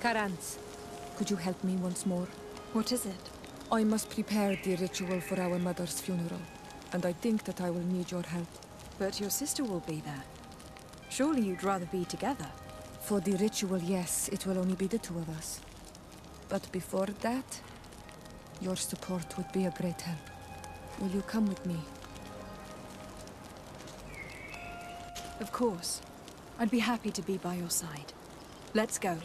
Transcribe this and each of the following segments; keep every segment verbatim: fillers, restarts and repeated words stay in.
Karants, could you help me once more? What is it? I must prepare the ritual for our mother's funeral, and I think that I will need your help. But your sister will be there. Surely you'd rather be together. For the ritual, yes, it will only be the two of us. But before that, your support would be a great help. Will you come with me? Of course. I'd be happy to be by your side. Let's go.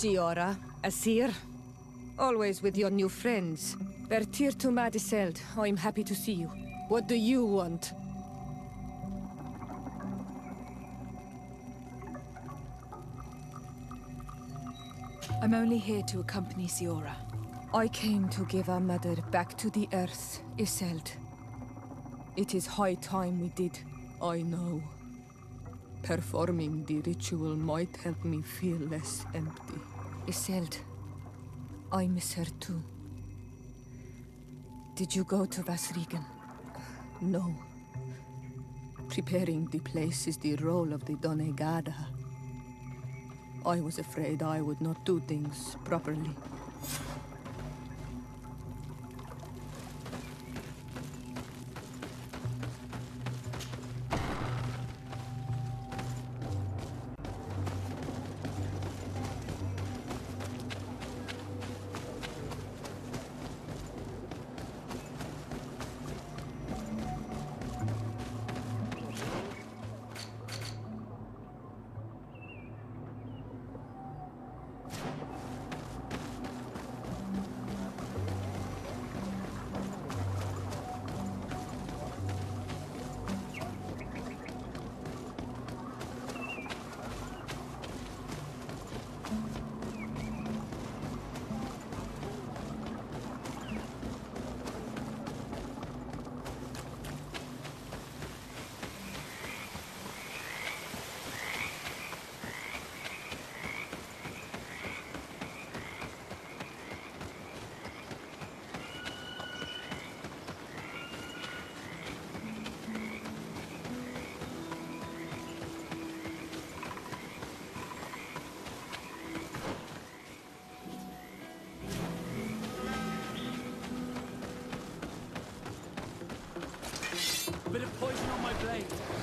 Siora, Asir, always with your new friends. Bertir to Mád Iseld, I'm happy to see you. What do you want? I'm only here to accompany Siora. I came to give our mother back to the earth, Iseld. It is high time we did. I know. Performing the ritual might help me feel less empty. Iseld, I miss her too. Did you go to Vásrigen? No. Preparing the place is the role of the Donegada. I was afraid I would not do things properly.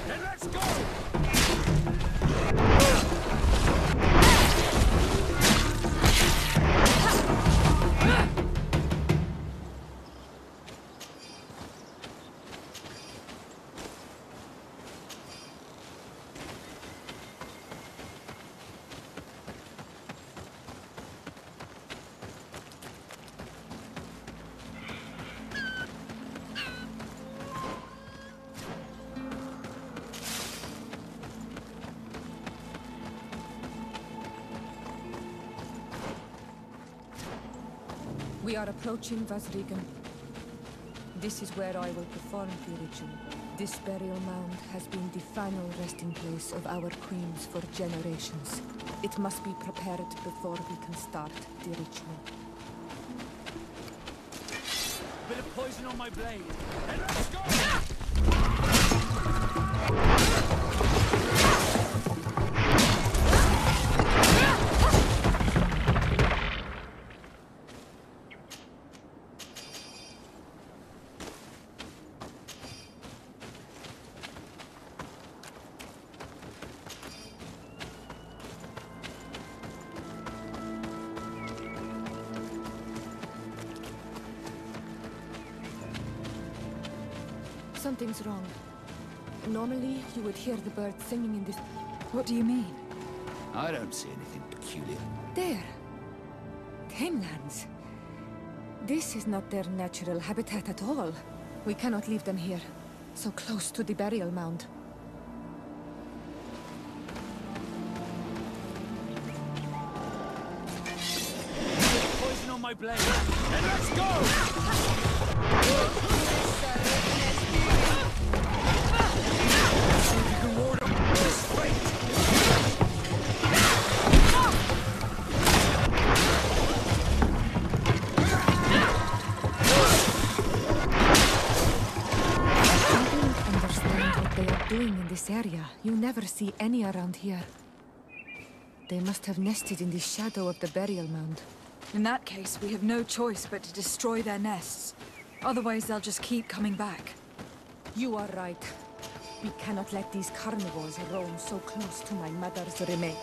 Then let's go! We are approaching Vásrigen. This is where I will perform the ritual. This burial mound has been the final resting place of our queens for generations. It must be prepared before we can start the ritual. Bit of poison on my blade. And let's go! Something's wrong. Normally, you would hear the birds singing in this... What do you mean? I don't see anything peculiar. There. Tamelands. This is not their natural habitat at all. We cannot leave them here. So close to the burial mound. Poison on my blade. And let's go! Area. You never see any around here. They must have nested in the shadow of the burial mound. In that case, we have no choice but to destroy their nests. Otherwise, they'll just keep coming back. You are right. We cannot let these carnivores roam so close to my mother's remains.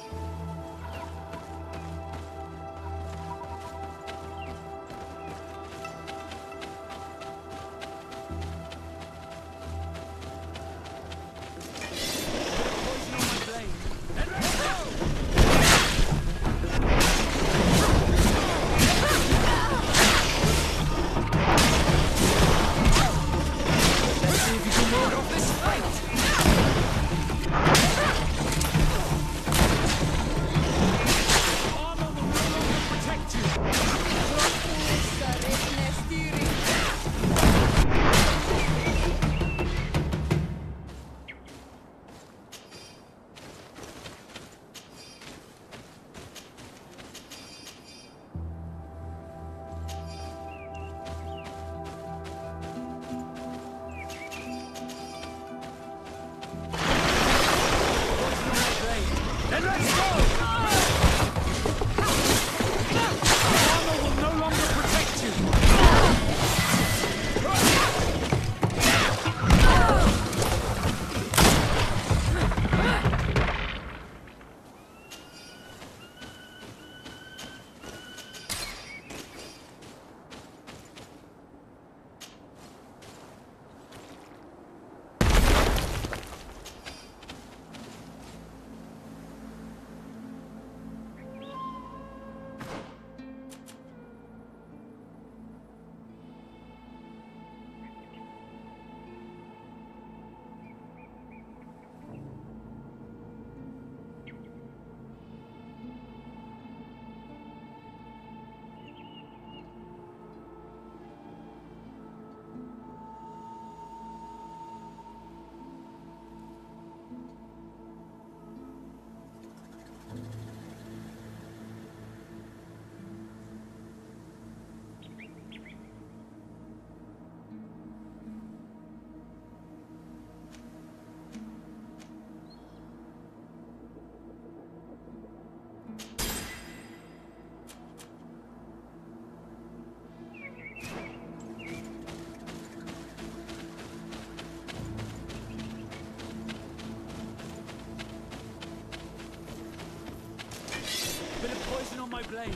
My blade.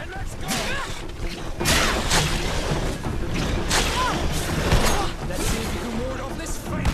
And let's go! Let's see if you can ward off this fight.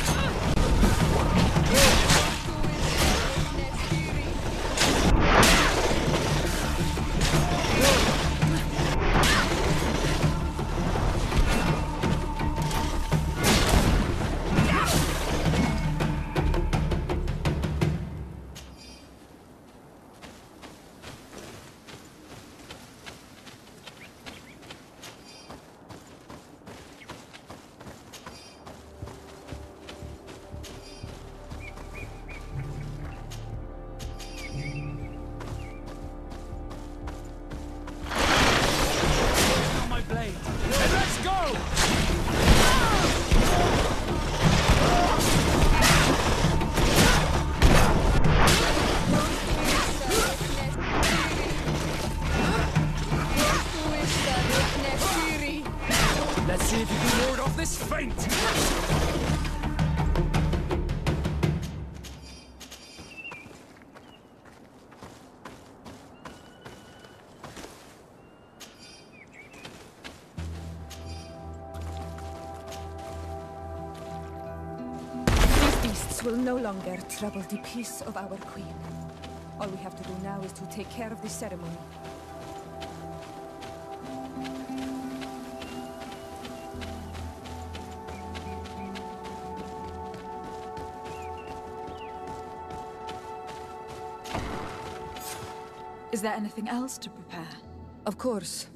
Let's see if you can ward off this feint! No longer trouble the peace of our queen. All we have to do now is to take care of the ceremony. Is there anything else to prepare? Of course.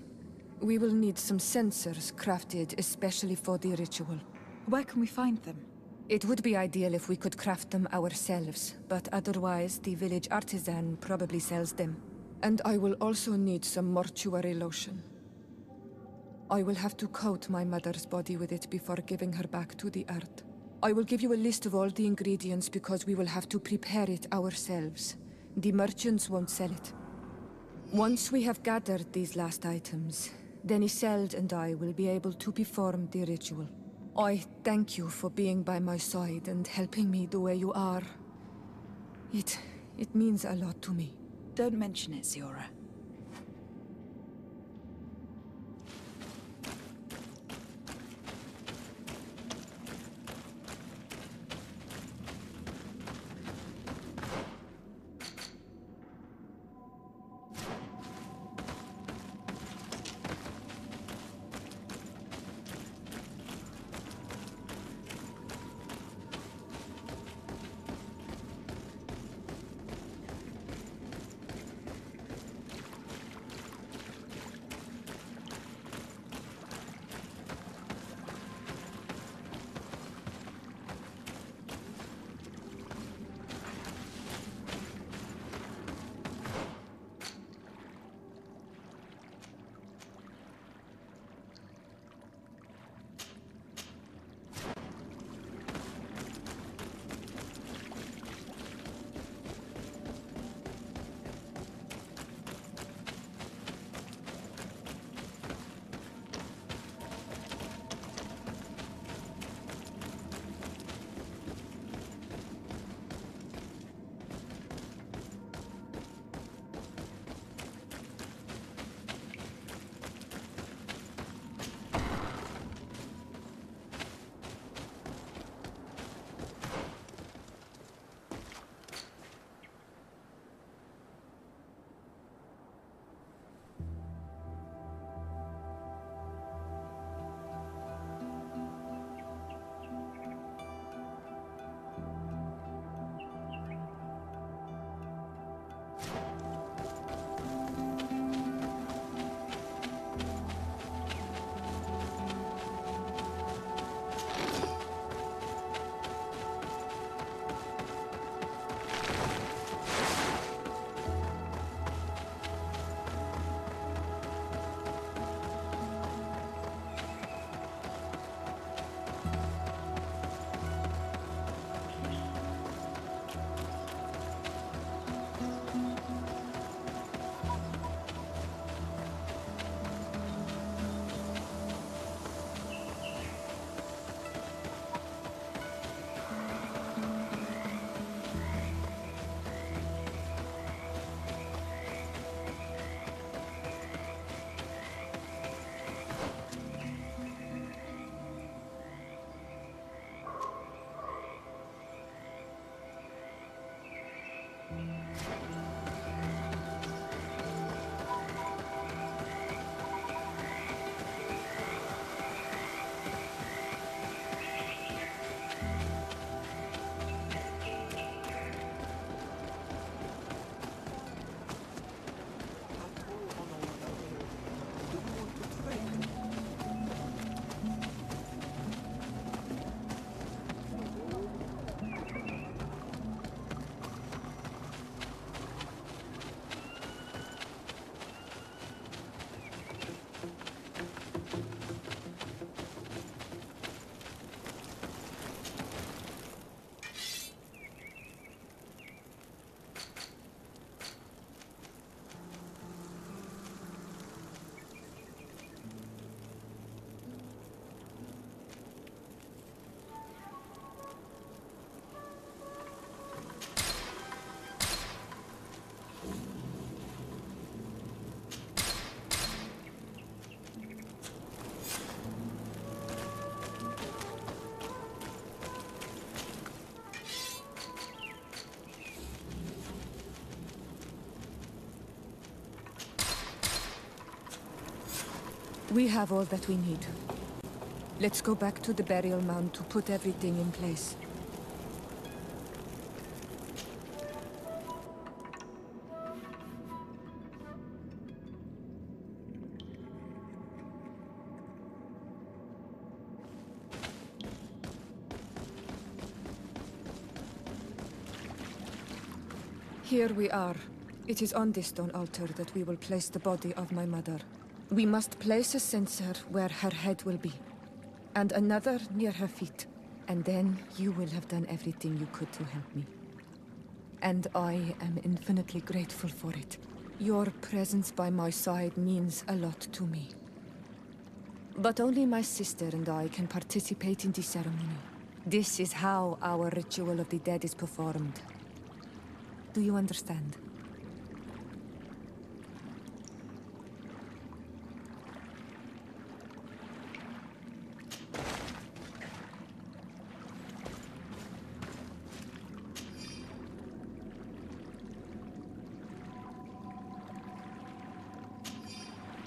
We will need some censers crafted especially for the ritual. Where can we find them? It would be ideal if we could craft them ourselves, but otherwise the village artisan probably sells them. And I will also need some mortuary lotion. I will have to coat my mother's body with it before giving her back to the earth. I will give you a list of all the ingredients because we will have to prepare it ourselves. The merchants won't sell it. Once we have gathered these last items, Denizel and I will be able to perform the ritual. I thank you for being by my side and helping me the way you are. It... it means a lot to me. Don't mention it, Ziora. We have all that we need. Let's go back to the burial mound to put everything in place. Here we are. It is on this stone altar that we will place the body of my mother. We must place a censer where her head will be, and another near her feet, and then you will have done everything you could to help me. And I am infinitely grateful for it. Your presence by my side means a lot to me. But only my sister and I can participate in the ceremony. This is how our ritual of the dead is performed. Do you understand?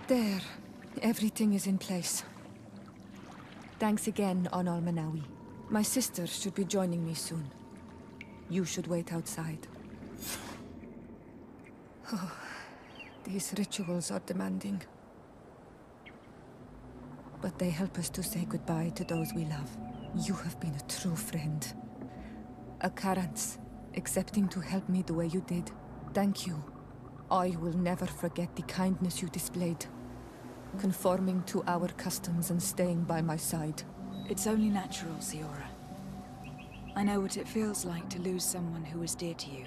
There. Everything is in place. Thanks again, On ol menawi. My sister should be joining me soon. You should wait outside. Oh, these rituals are demanding. But they help us to say goodbye to those we love. You have been a true friend. A Karants, accepting to help me the way you did. Thank you. I will never forget the kindness you displayed. Conforming to our customs and staying by my side. It's only natural, Ziora. I know what it feels like to lose someone who was dear to you.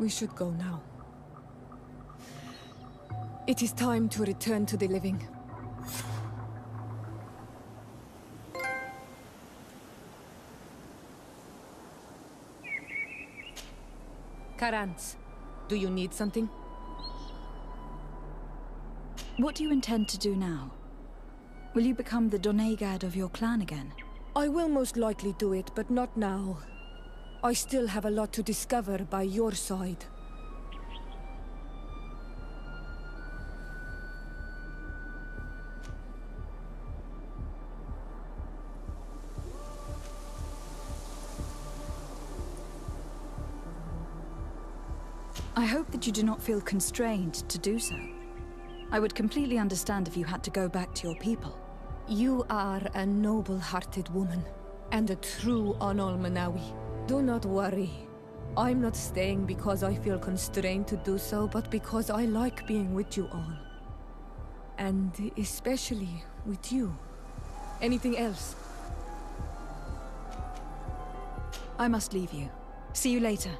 We should go now. It is time to return to the living. Karants, do you need something? What do you intend to do now? Will you become the Donegada of your clan again? I will most likely do it, but not now. I still have a lot to discover by your side. I hope that you do not feel constrained to do so. I would completely understand if you had to go back to your people. You are a noble-hearted woman, and a true On ol menawi. Do not worry. I'm not staying because I feel constrained to do so, but because I like being with you all. And especially with you. Anything else? I must leave you. See you later.